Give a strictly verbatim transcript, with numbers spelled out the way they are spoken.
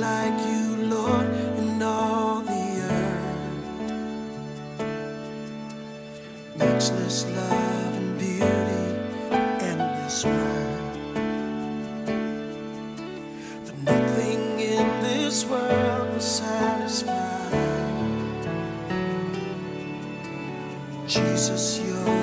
like you, Lord, in all the earth. Matchless love and beauty, endless worth. But nothing in this world will satisfy. Jesus, you're